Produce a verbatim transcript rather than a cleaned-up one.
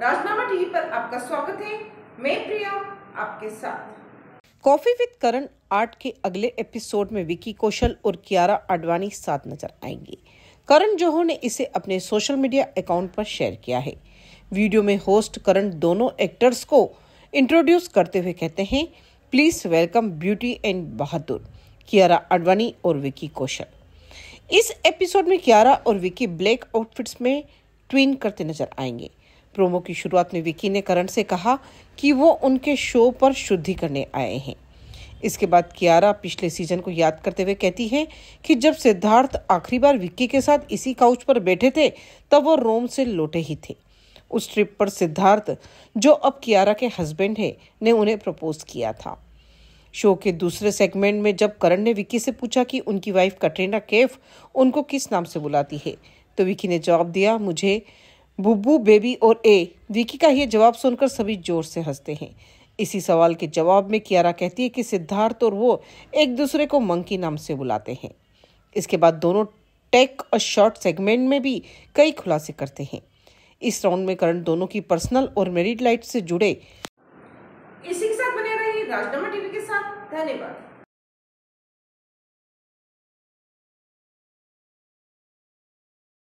राजनामा TV पर आपका स्वागत है। मैं प्रिया आपके साथ। कॉफी विद करण आठ के अगले एपिसोड में विकी कौशल और कियारा आडवाणी साथ नजर आएंगी। करण जौहर ने इसे अपने सोशल मीडिया अकाउंट पर शेयर किया है। वीडियो में होस्ट करण दोनों एक्टर्स को इंट्रोड्यूस करते हुए कहते हैं, प्लीज वेलकम ब्यूटी एंड बहादुर कियारा आडवाणी और विकी कौशल। इस एपिसोड में कियारा और विकी ब्लैक आउटफिट्स में ट्विन करते नजर आएंगे। प्रोमो की शुरुआत में विकी ने करण से कहा कि वो उनके शो पर शुद्धि करने आए हैं। इसके बाद कियारा पिछले सीजन को याद करते हुए कहती है कि जब सिद्धार्थ आखिरी बार विकी के साथ इसी काउच पर बैठे थे तब वो रोम से लौटे ही थे। उस ट्रिप पर सिद्धार्थ, जो अब कियारा के हस्बैंड है, ने उन्हें प्रपोज किया था। शो के दूसरे सेगमेंट में जब करण ने विकी से पूछा कि उनकी वाइफ कैटरीना कैफ उनको किस नाम से बुलाती है, तो विकी ने जवाब दिया, मुझे बुब्बू, बेबी और ए। विकी का यह जवाब सुनकर सभी जोर से हंसते हैं। इसी सवाल के जवाब में कियारा कहती है कि सिद्धार्थ और वो एक दूसरे को मंकी नाम से बुलाते हैं। इसके बाद दोनों टेक और शॉर्ट सेगमेंट में भी कई खुलासे करते हैं। इस राउंड में करण दोनों की पर्सनल और मैरिड लाइफ से जुड़े। इसी के साथ बने रहिए राजनामा टीवी के साथ। धन्यवाद।